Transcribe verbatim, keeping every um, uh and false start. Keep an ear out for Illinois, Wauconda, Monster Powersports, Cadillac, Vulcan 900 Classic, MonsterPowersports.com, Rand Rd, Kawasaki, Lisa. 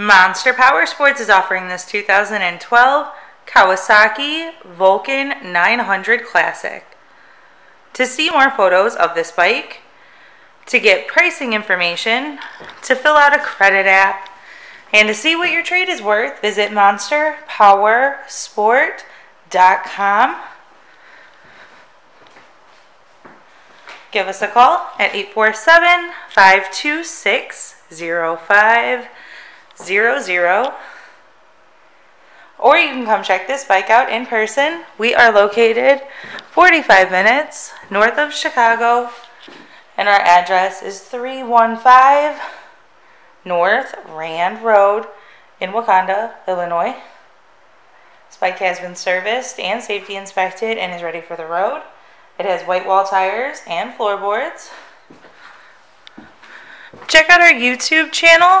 Monster Powersports is offering this two thousand twelve Kawasaki Vulcan nine hundred Classic. To see more photos of this bike, to get pricing information, to fill out a credit app, and to see what your trade is worth, visit Monster Powersports dot com. Give us a call at eight four seven, five two six, zero five zero zero. Or you can come check this bike out in person. We are located forty-five minutes north of Chicago, and our address is three one five North Rand Road in Wauconda, Illinois. This bike has been serviced and safety inspected and is ready for the road. It has white wall tires and floorboards. Check out our YouTube channel.